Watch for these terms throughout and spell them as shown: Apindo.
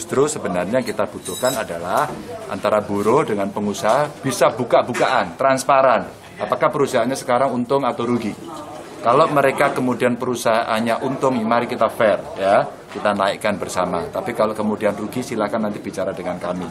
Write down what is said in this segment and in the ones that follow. Justru sebenarnya yang kita butuhkan adalah antara buruh dengan pengusaha bisa buka-bukaan, transparan. Apakah perusahaannya sekarang untung atau rugi? Kalau mereka kemudian perusahaannya untung, mari kita fair, ya, kita naikkan bersama. Tapi kalau kemudian rugi, silakan nanti bicara dengan kami.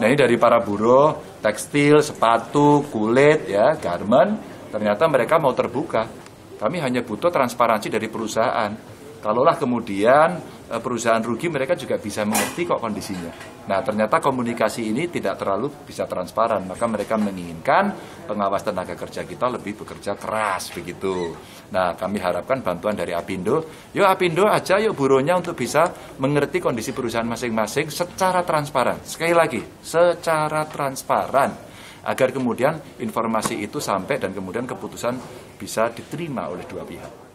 Nah, ini dari para buruh, tekstil, sepatu, kulit, ya, garment, ternyata mereka mau terbuka. Kami hanya butuh transparansi dari perusahaan. Kalaulah kemudian perusahaan rugi, mereka juga bisa mengerti kok kondisinya. Nah, ternyata komunikasi ini tidak terlalu bisa transparan, maka mereka menginginkan pengawas tenaga kerja kita lebih bekerja keras, begitu. Nah, kami harapkan bantuan dari Apindo. Yuk Apindo aja, yuk buruhnya untuk bisa mengerti kondisi perusahaan masing-masing secara transparan. Sekali lagi, secara transparan, agar kemudian informasi itu sampai dan kemudian keputusan bisa diterima oleh dua pihak.